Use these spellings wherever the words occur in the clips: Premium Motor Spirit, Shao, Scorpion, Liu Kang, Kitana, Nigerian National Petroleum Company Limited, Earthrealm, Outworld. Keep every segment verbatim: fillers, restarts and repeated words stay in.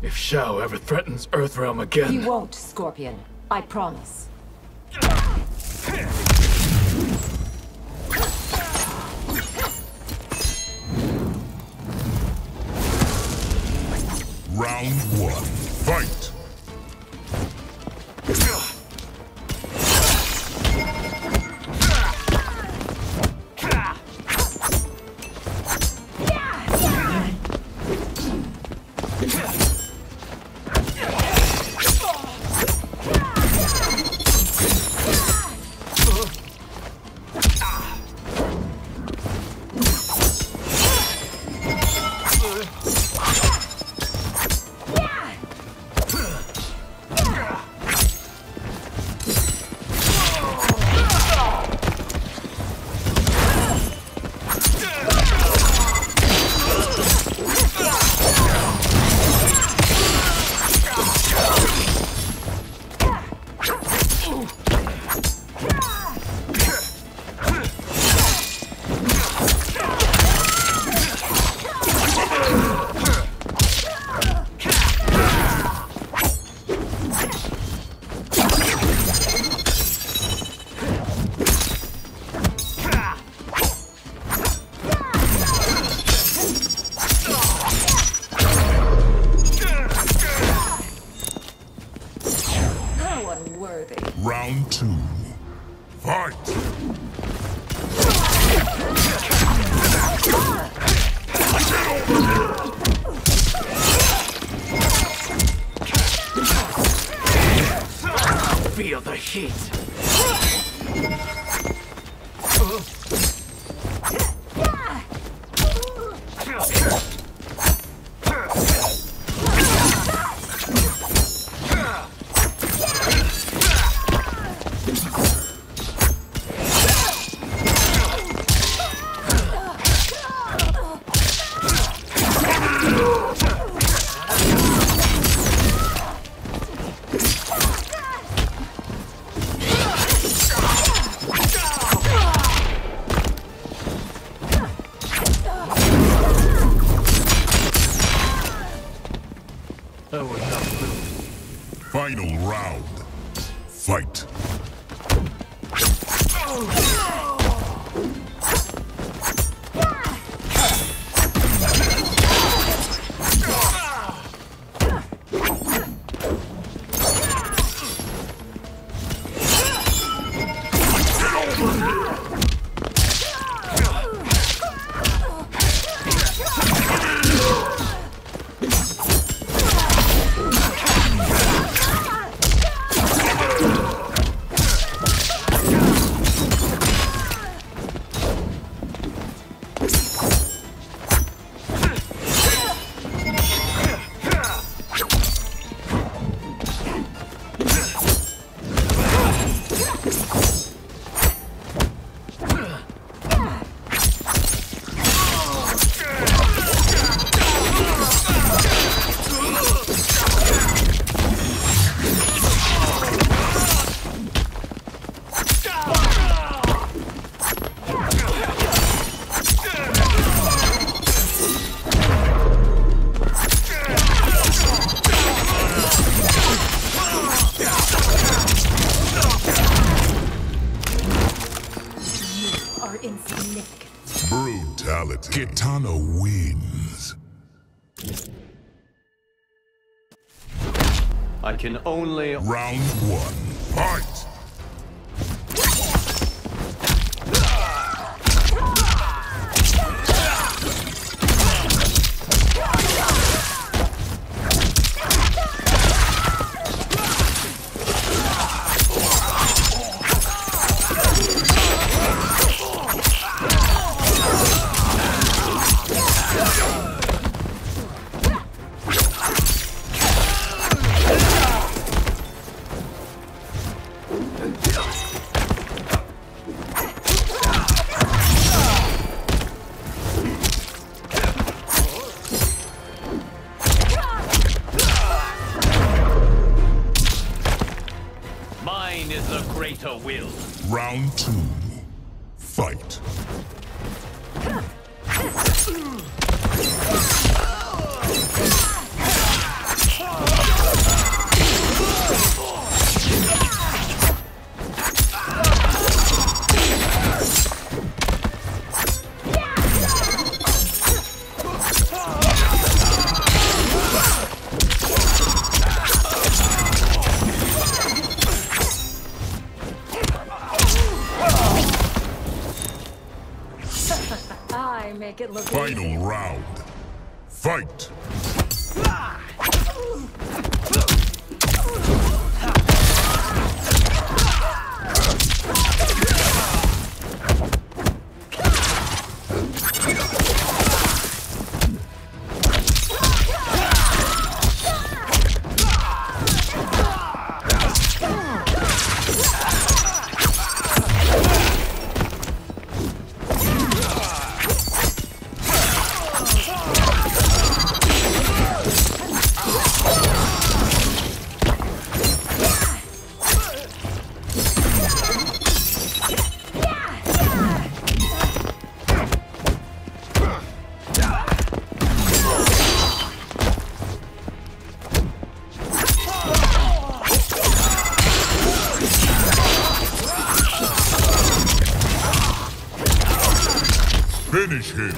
If Shao ever threatens Earthrealm again... He won't, Scorpion. I promise. Round one, fight! Round two, fight! Feel the heat! Final round. Fight. Brutality. Kitana wins. I can only... Round one, fight! Mine is the greater will. Round two, fight. target location. Final round. Fight. Finish him.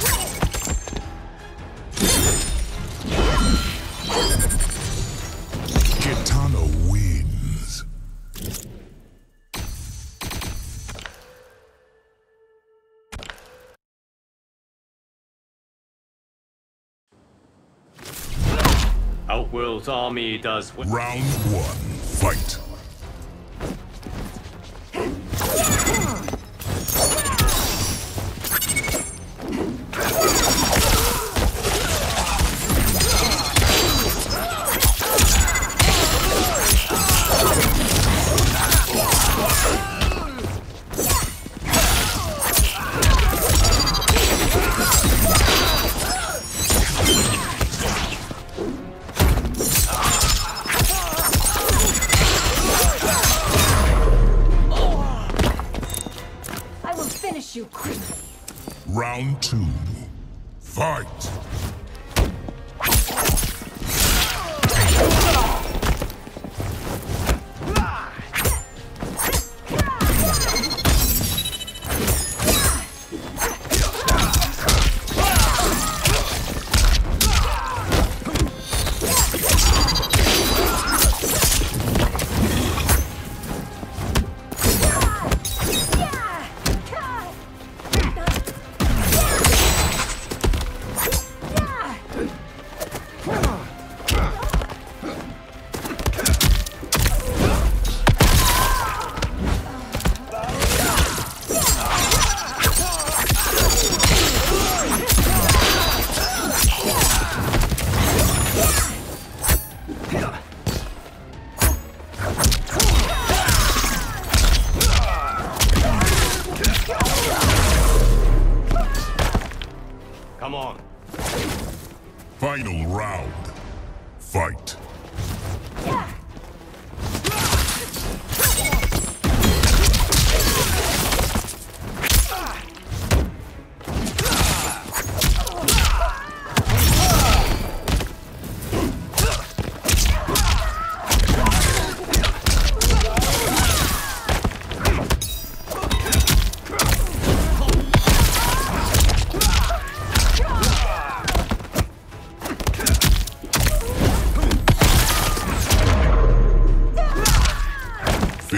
Kitana wins. Outworld's army does what. Round one, fight. You quickly. Round two, fight. Come on. Final round. Fight.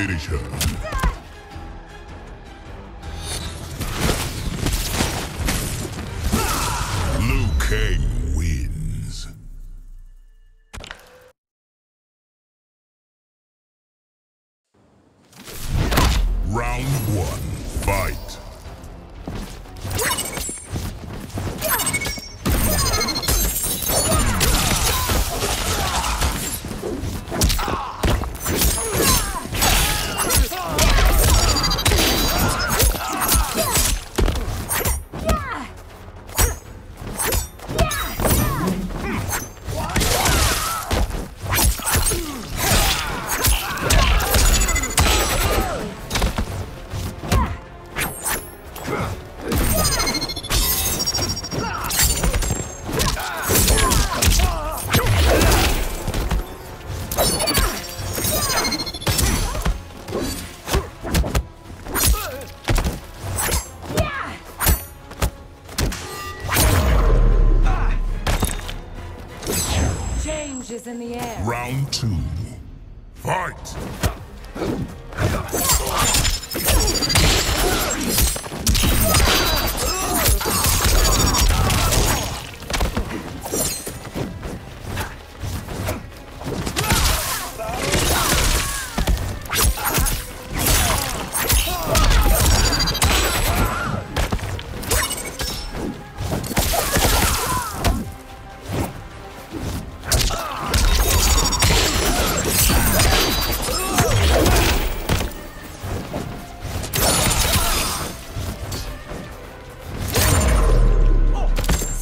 Finish her. Liu Kang wins. Round one, fight. Is in the air. Round two, fight.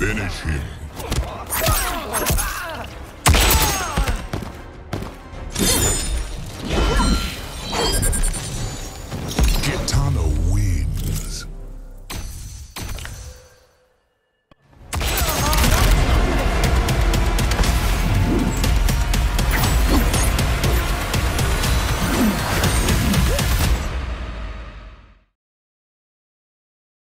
Finish him.